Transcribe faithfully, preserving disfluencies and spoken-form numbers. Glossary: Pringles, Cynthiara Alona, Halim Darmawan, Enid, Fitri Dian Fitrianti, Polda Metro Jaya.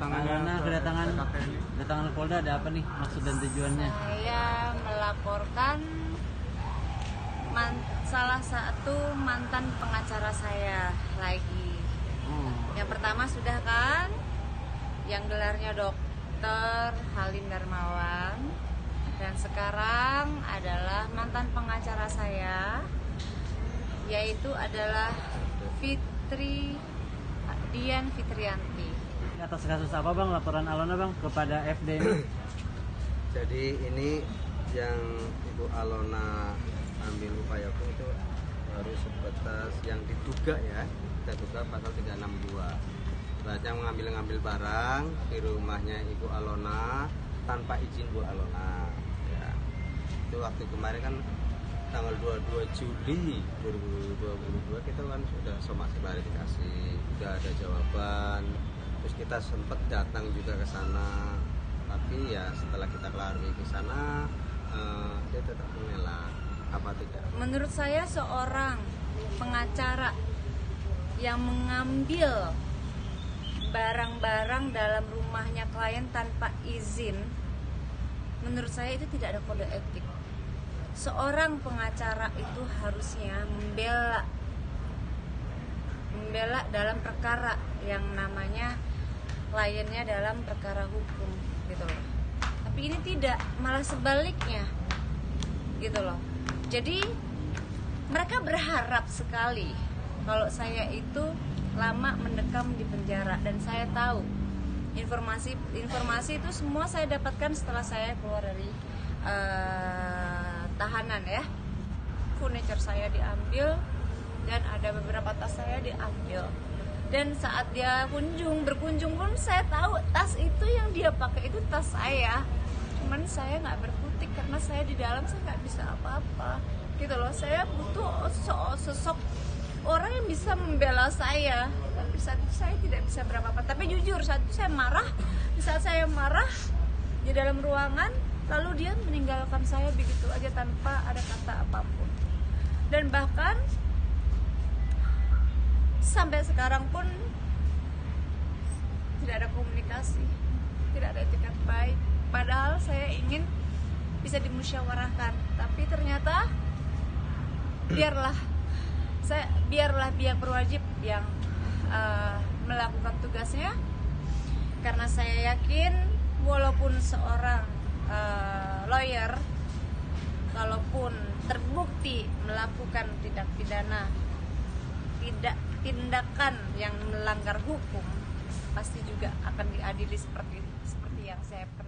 kedatangannya kedatangan kedatangan Polda ada apa nih maksud dan tujuannya? Saya melaporkan man, salah satu mantan pengacara saya lagi. Hmm. Yang pertama sudah kan, yang gelarnya dokter Halim Darmawan, dan sekarang adalah mantan pengacara saya, yaitu adalah Fitri Dian Fitrianti. Atas kasus apa bang, laporan Alona bang kepada F D ini? Jadi ini yang Ibu Alona ambil upaya hukum itu baru sebatas yang diduga ya, kita duga pasal tiga enam dua. Berarti yang mengambil-ngambil barang di rumahnya Ibu Alona tanpa izin Bu Alona. Ya. Itu waktu kemarin kan tanggal dua puluh dua Juli dua ribu dua puluh dua kita kan sudah somasi klarifikasi, sudah ada jawaban. Terus kita sempat datang juga ke sana, tapi ya setelah kita klarifikasi ke sana eh, dia tetap mengelak. Apa tidak? Menurut saya seorang pengacara yang mengambil barang-barang dalam rumahnya klien tanpa izin, menurut saya itu tidak ada kode etik. Seorang pengacara itu harusnya membela membela dalam perkara yang namanya kliennya dalam perkara hukum gitu loh. Tapi ini tidak, malah sebaliknya gitu loh. Jadi mereka berharap sekali kalau saya itu lama mendekam di penjara, dan saya tahu informasi informasi itu semua saya dapatkan setelah saya keluar dari uh, tahanan ya. Furniture saya diambil dan ada beberapa tas saya diambil, dan saat dia kunjung berkunjung pun saya tahu tas itu yang dia pakai itu tas saya, cuman saya nggak berkutik karena saya di dalam saya nggak bisa apa-apa gitu loh. Saya butuh sosok orang yang bisa membela saya, tapi saat itu saya tidak bisa berapa-apa. Tapi jujur saat itu saya marah, di saat saya marah di dalam ruangan lalu dia meninggalkan saya begitu aja tanpa ada kata apapun, dan bahkan sampai sekarang pun tidak ada komunikasi, tidak ada etikat baik. Padahal saya ingin bisa dimusyawarahkan, tapi ternyata biarlah saya biarlah pihak berwajib yang uh, melakukan tugasnya, karena saya yakin walaupun seorang uh, lawyer kalaupun terbukti melakukan tindak pidana, tidak tindakan yang melanggar hukum, pasti juga akan diadili seperti seperti yang saya